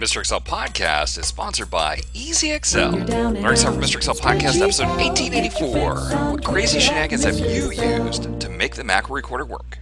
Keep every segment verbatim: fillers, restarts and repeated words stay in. The Mister Excel podcast is sponsored by EasyExcel. Learn Excel from Mister Excel podcast episode eighteen eighty-four. What crazy shenanigans have you used to make the macro recorder work?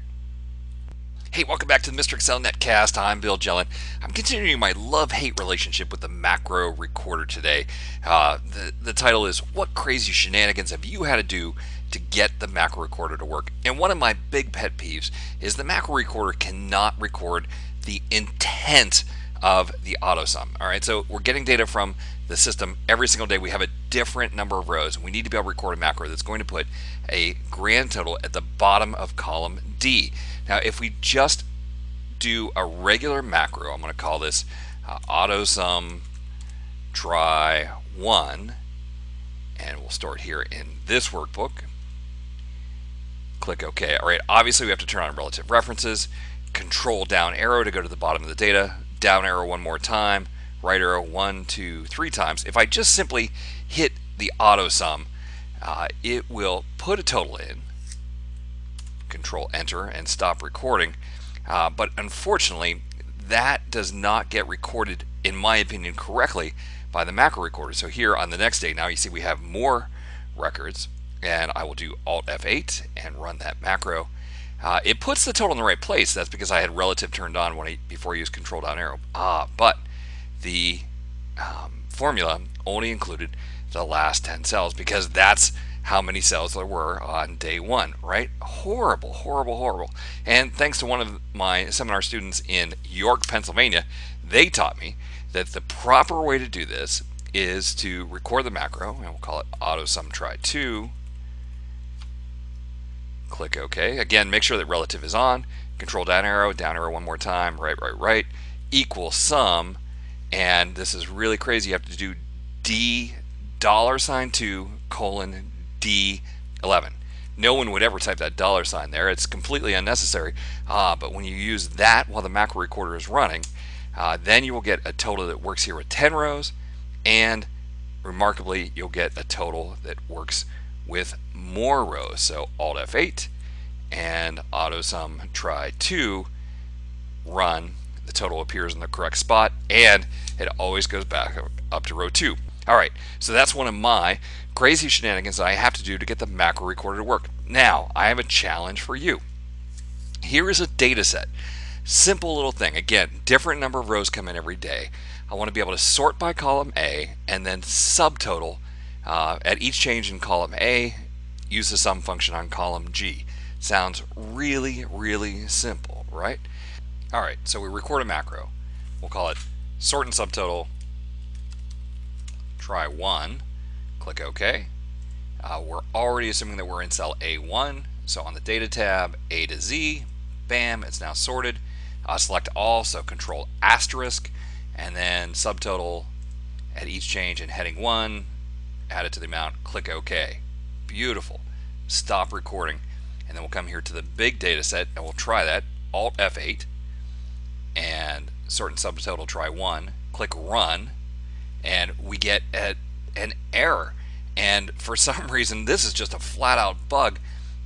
Hey, welcome back to the Mister Excel Netcast. I'm Bill Jelen. I'm continuing my love-hate relationship with the macro recorder today. Uh, the, the title is, what crazy shenanigans have you had to do to get the macro recorder to work? And one of my big pet peeves is the macro recorder cannot record the intent of the AutoSum. All right, so we're getting data from the system every single day. We have a different number of rows. We need to be able to record a macro that's going to put a grand total at the bottom of column D. Now, if we just do a regular macro, I'm going to call this uh, AutoSum try one, and we'll start here in this workbook. Click OK. All right, obviously we have to turn on relative references. Control down arrow to go to the bottom of the data. Down arrow one more time. Right arrow one, two, three times. If I just simply hit the AutoSum, uh, it will put a total in. Control-Enter and stop recording, uh, but unfortunately that does not get recorded, in my opinion, correctly by the macro recorder. So here on the next day, now you see we have more records, and I will do Alt F eight and run that macro. Uh, it puts the total in the right place. That's because I had relative turned on when I, before I used Control down arrow. Ah, but the um, formula only included the last ten cells because that's how many cells there were on day one, right? Horrible, horrible, horrible. And thanks to one of my seminar students in York, Pennsylvania, they taught me that the proper way to do this is to record the macro, and we'll call it AutoSum try two. Click OK. Again, make sure that relative is on. Control down arrow, down arrow one more time, right, right, right, equal sum. And this is really crazy. You have to do D dollar sign two colon D eleven. No one would ever type that dollar sign there. It's completely unnecessary. Uh, but when you use that while the macro recorder is running, uh, then you will get a total that works here with ten rows, and remarkably, you'll get a total that works with more rows. So Alt F eight and AutoSum try two, run. The total appears in the correct spot, and it always goes back up to row two. All right, so that's one of my crazy shenanigans that I have to do to get the macro recorder to work. Now, I have a challenge for you. Here is a data set. Simple little thing. Again, different number of rows come in every day. I want to be able to sort by column A and then subtotal uh, at each change in column A, use the sum function on column G. Sounds really, really simple, right? All right, so we record a macro. We'll call it sort and subtotal. Try one, click OK. Uh, we're already assuming that we're in cell A one, so on the data tab, A to Z, bam, it's now sorted. Uh, select all, so Control asterisk, and then subtotal at each change in heading one, add it to the amount, click OK. Beautiful. Stop recording, and then we'll come here to the big data set, and we'll try that. Alt F eight, and sort and subtotal try one, click Run, and we get a, an error. And for some reason, this is just a flat-out bug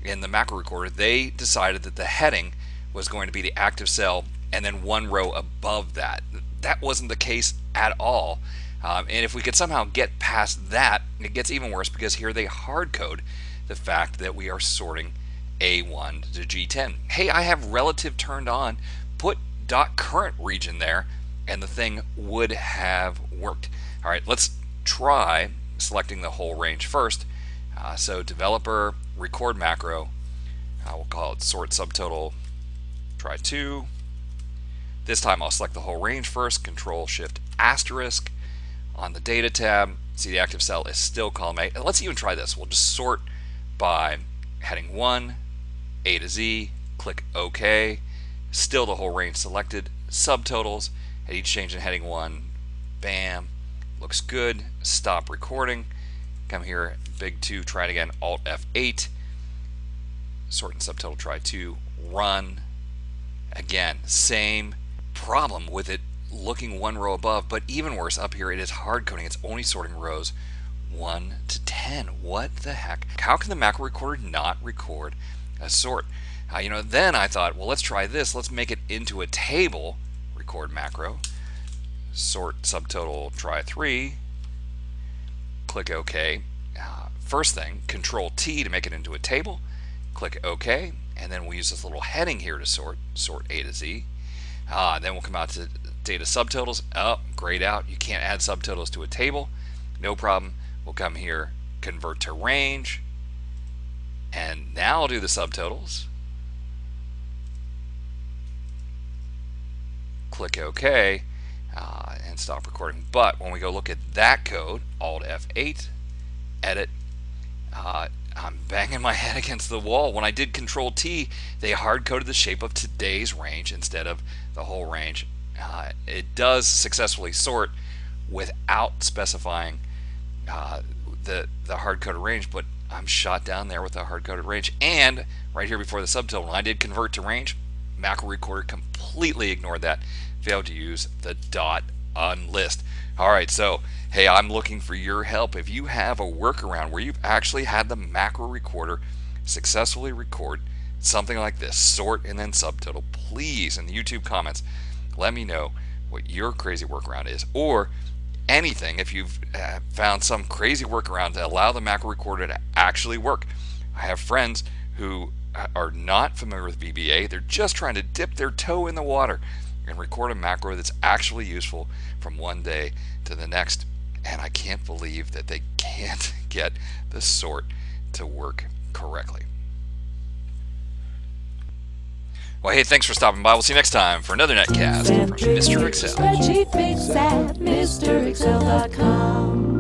in the macro recorder. They decided that the heading was going to be the active cell and then one row above that. That wasn't the case at all. Um, and if we could somehow get past that, it gets even worse because here they hard code the fact that we are sorting A one to G ten. Hey, I have relative turned on. Put dot current region there, and the thing would have worked. All right, let's try selecting the whole range first. Uh, so developer, record macro, uh, we'll call it sort subtotal, try two. This time I'll select the whole range first, Control Shift asterisk. On the data tab, see the active cell is still column A. And let's even try this. We'll just sort by heading one, A to Z, click OK. Still the whole range selected, subtotals at each change in heading one, bam, looks good. Stop recording. Come here, big two, try it again, Alt F eight, sort and subtotal try two, run. Again, same problem with it looking one row above, but even worse, up here it is hard coding. It's only sorting rows one to ten. What the heck? How can the macro recorder not record a sort? Uh, you know, then I thought, well, let's try this. Let's make it into a table. Record macro, sort subtotal try three, click OK. Uh, first thing, Control T to make it into a table, click OK, and then we'll use this little heading here to sort, sort A to Z. Uh, then we'll come out to data subtotals. Oh, grayed out. You can't add subtotals to a table. No problem. We'll come here, convert to range, and now I'll do the subtotals. Click OK uh, and stop recording. But when we go look at that code, Alt F eight, edit, uh, I'm banging my head against the wall. When I did Control T, they hard-coded the shape of today's range instead of the whole range. Uh, it does successfully sort without specifying uh, the, the hard-coded range, but I'm shot down there with a hard-coded range. And right here before the subtotal, when I did convert to range, Macro Recorder completely ignored that, failed to use the dot unlist. Alright, so hey, I'm looking for your help. If you have a workaround where you've actually had the Macro Recorder successfully record something like this, sort and then subtotal, please, in the YouTube comments, let me know what your crazy workaround is, or anything if you've uh, found some crazy workaround to allow the Macro Recorder to actually work. I have friends who are not familiar with V B A. They're just trying to dip their toe in the water and record a macro that's actually useful from one day to the next. And I can't believe that they can't get the sort to work correctly. Well, hey, thanks for stopping by. We'll see you next time for another netcast from Mister Excel.